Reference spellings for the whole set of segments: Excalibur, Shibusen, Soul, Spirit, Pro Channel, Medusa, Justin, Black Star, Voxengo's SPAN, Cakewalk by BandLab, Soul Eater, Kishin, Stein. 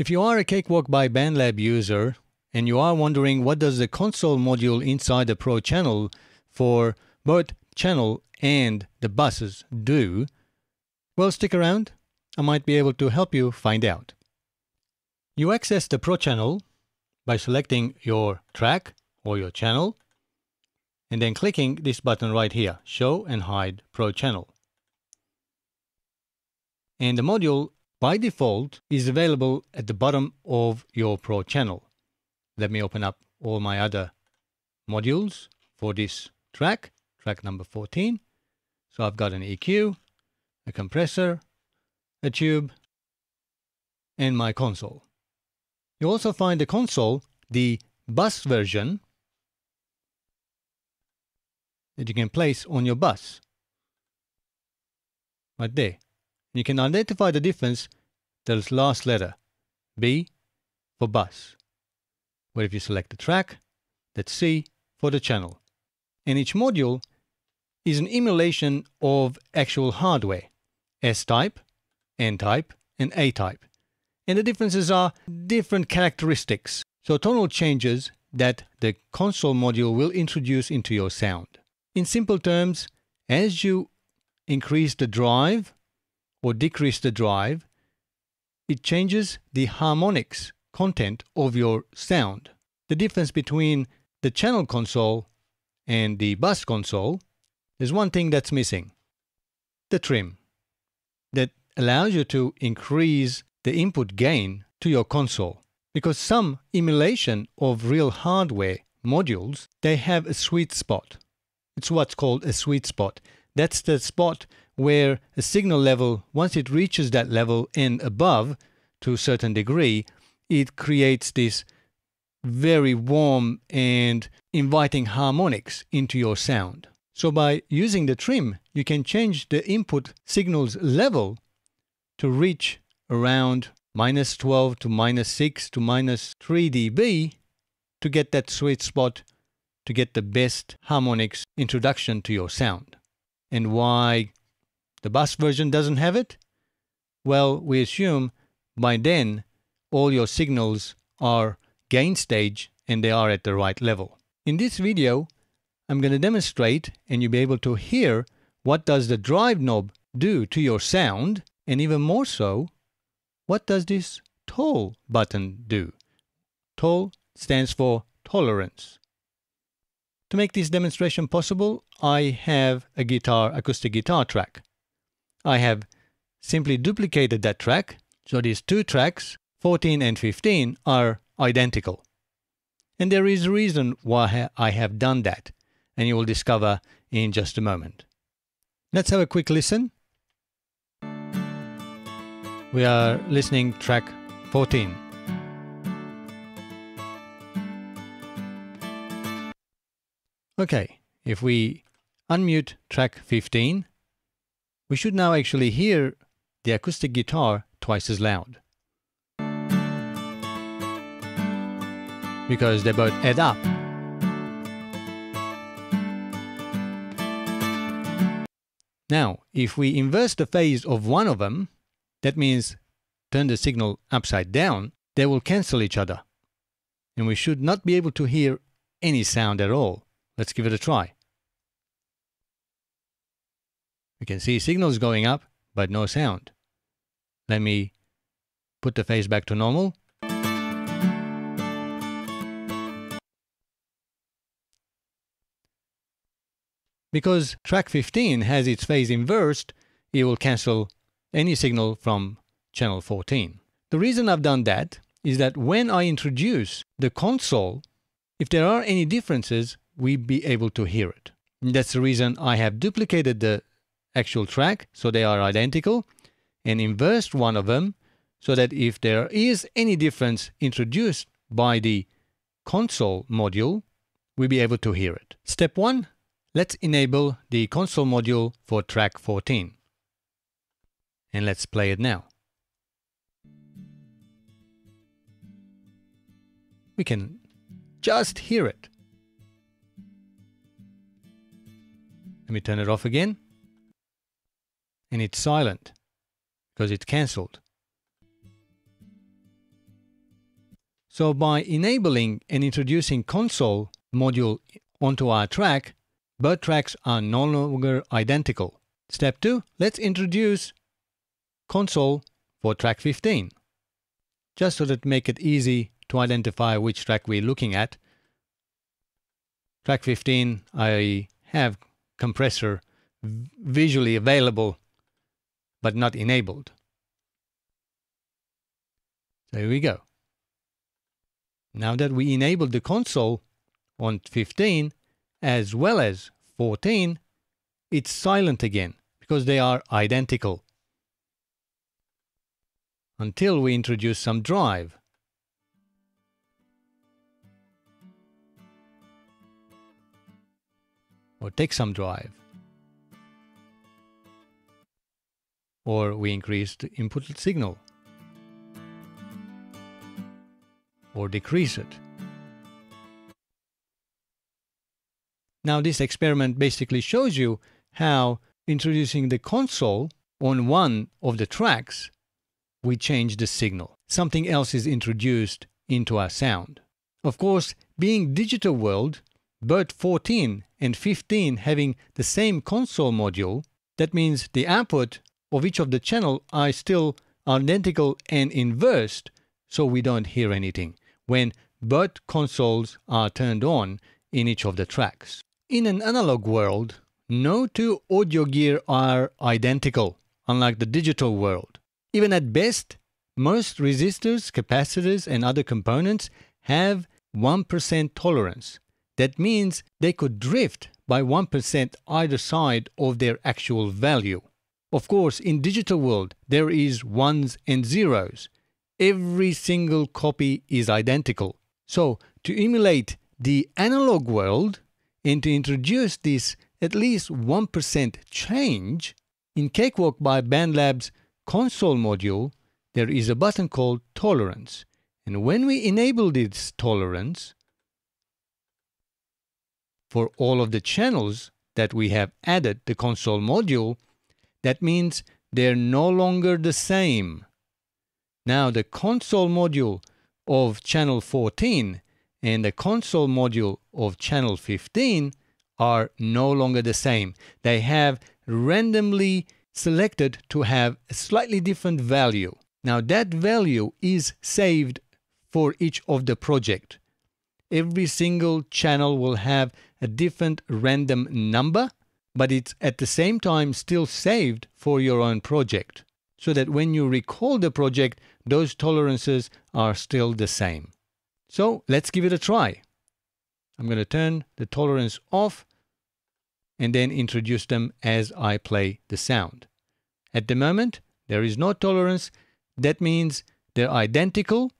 If you are a Cakewalk by BandLab user and you are wondering what does the console module inside the Pro Channel for both channel and the buses do, well, stick around. I might be able to help you find out. You access the Pro Channel by selecting your track or your channel and then clicking this button right here, Show and Hide Pro Channel. And the module by default is available at the bottom of your Pro Channel. Let me open up all my other modules for this track, track number 14. So I've got an EQ, a compressor, a tube, and my console. You also find the console, the bus version, that you can place on your bus, right there. You can identify the difference, the last letter, B for bus. But if you select the track, that's C for the channel. And each module is an emulation of actual hardware, S-type, N-type, and A-type. And the differences are different characteristics, so tonal changes that the console module will introduce into your sound. In simple terms, as you increase the drive or decrease the drive, it changes the harmonics content of your sound. The difference between the channel console and the bus console, there's one thing that's missing, the trim, that allows you to increase the input gain to your console. Because some emulation of real hardware modules, they have a sweet spot. It's what's called a sweet spot. That's the spot where a signal level, once it reaches that level and above to a certain degree, it creates this very warm and inviting harmonics into your sound. So by using the trim, you can change the input signal's level to reach around -12 to -6 to -3 dB to get that sweet spot, to get the best harmonics introduction to your sound. And why the bus version doesn't have it? Well, we assume by then all your signals are gain stage and they are at the right level. In this video, I'm going to demonstrate and you'll be able to hear what does the drive knob do to your sound, and even more so, what does this toll button do? Toll stands for tolerance. To make this demonstration possible, I have a guitar, acoustic guitar track. I have simply duplicated that track, so these two tracks, 14 and 15, are identical. And there is a reason why I have done that, and you will discover in just a moment. Let's have a quick listen. We are listening track 14. Okay, if we unmute track 15, we should now actually hear the acoustic guitar twice as loud, because they both add up. Now, if we inverse the phase of one of them, that means turn the signal upside down, they will cancel each other. And we should not be able to hear any sound at all. Let's give it a try. We can see signals going up, but no sound. Let me put the phase back to normal. Because track 15 has its phase inversed, it will cancel any signal from channel 14. The reason I've done that is that when I introduce the console, if there are any differences, we'd be able to hear it. And that's the reason I have duplicated the actual track so they are identical and inversed one of them, so that if there is any difference introduced by the console module, we'll be able to hear it. Step 1, let's enable the console module for track 14. And let's play it now. We can just hear it. Let me turn it off again. And it's silent because it's cancelled. So by enabling and introducing console module onto our track, bird tracks are no longer identical. Step 2, let's introduce console for track 15. Just so that make it easy to identify which track we're looking at. Track 15, I have compressor visually available, but not enabled. There we go. Now that we enabled the console on 15 as well as 14, it's silent again because they are identical. Until we introduce some drive. Or take some drive. Or we increase the input signal. Or decrease it. Now this experiment basically shows you how introducing the console on one of the tracks, we change the signal. Something else is introduced into our sound. Of course, being digital world, bird 14 and 15 having the same console module, that means the output of each of the channel are still identical and inversed, so we don't hear anything when bird consoles are turned on in each of the tracks. In an analog world, no two audio gear are identical, unlike the digital world. Even at best, most resistors, capacitors and other components have 1% tolerance. That means they could drift by 1% either side of their actual value. Of course, in digital world, there is ones and zeros. Every single copy is identical. So, to emulate the analog world and to introduce this at least 1% change, in Cakewalk by BandLab's console module, there is a button called tolerance, and when we enable this tolerance for all of the channels that we have added the console module, that means they're no longer the same. Now the console module of channel 14 and the console module of channel 15 are no longer the same. They have randomly selected to have a slightly different value. Now that value is saved for each of the project. Every single channel will have a different random number, but it's at the same time still saved for your own project, so that when you recall the project, those tolerances are still the same. So let's give it a try. I'm going to turn the tolerance off and then introduce them as I play the sound. At the moment, there is no tolerance. That means they're identical,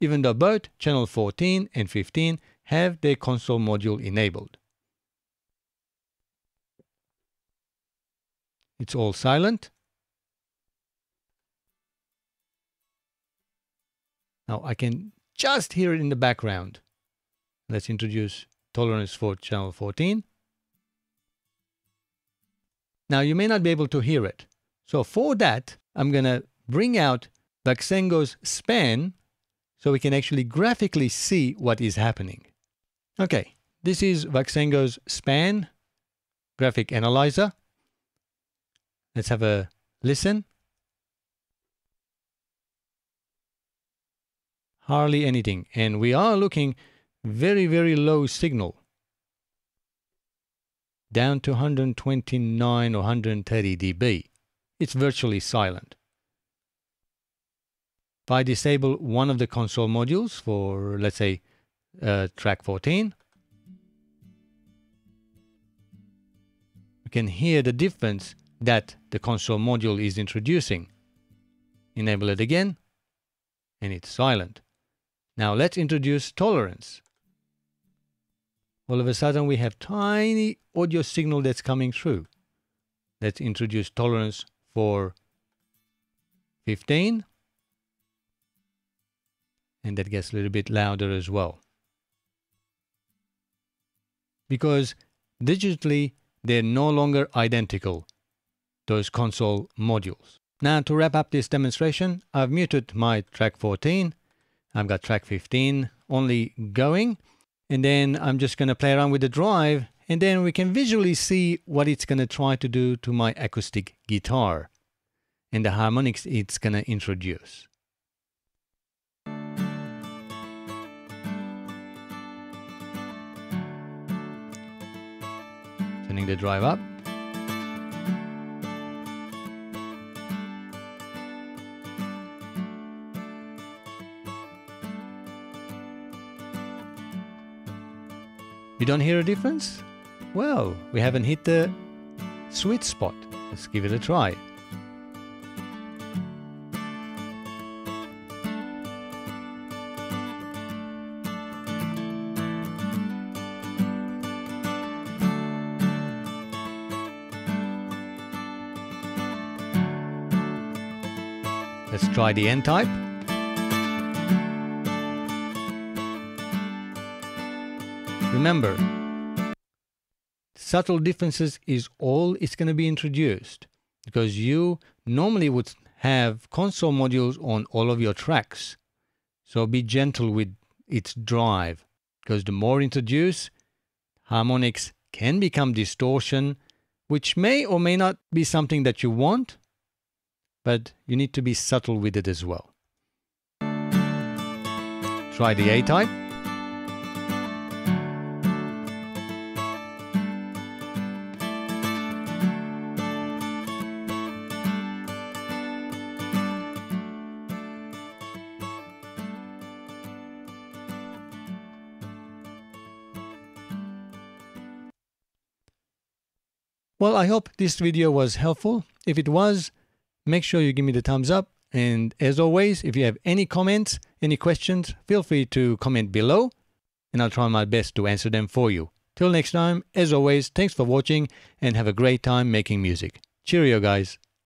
even though both channel 14 and 15 have their console module enabled. It's all silent. Now I can just hear it in the background. Let's introduce tolerance for channel 14. Now you may not be able to hear it. So for that, I'm going to bring out Voxengo's SPAN so we can actually graphically see what is happening. Okay, this is Voxengo's SPAN graphic analyzer. Let's have a listen. Hardly anything, and we are looking very, very low signal. Down to 129 or 130 dB. It's virtually silent. If I disable one of the console modules for, let's say, track 14, we can hear the difference that the console module is introducing. Enable it again, and it's silent. Now let's introduce tolerance. All of a sudden we have tiny audio signal that's coming through. Let's introduce tolerance for 15. And that gets a little bit louder as well. Because digitally they're no longer identical, those console modules. Now to wrap up this demonstration, I've muted my track 14. I've got track 15 only going, and then I'm just going to play around with the drive, and then we can visually see what it's going to try to do to my acoustic guitar and the harmonics it's going to introduce. Turning the drive up. You don't hear a difference? Well, we haven't hit the sweet spot. Let's give it a try. Let's try the N-type. Remember, subtle differences is all it's going to be introduced, because you normally would have console modules on all of your tracks. So be gentle with its drive, because the more introduced, harmonics can become distortion, which may or may not be something that you want, but you need to be subtle with it as well. Try the A-type. Well, I hope this video was helpful. If it was, make sure you give me the thumbs up. And as always, if you have any comments, any questions, feel free to comment below, and I'll try my best to answer them for you. Till next time, as always, thanks for watching and have a great time making music. Cheerio, guys.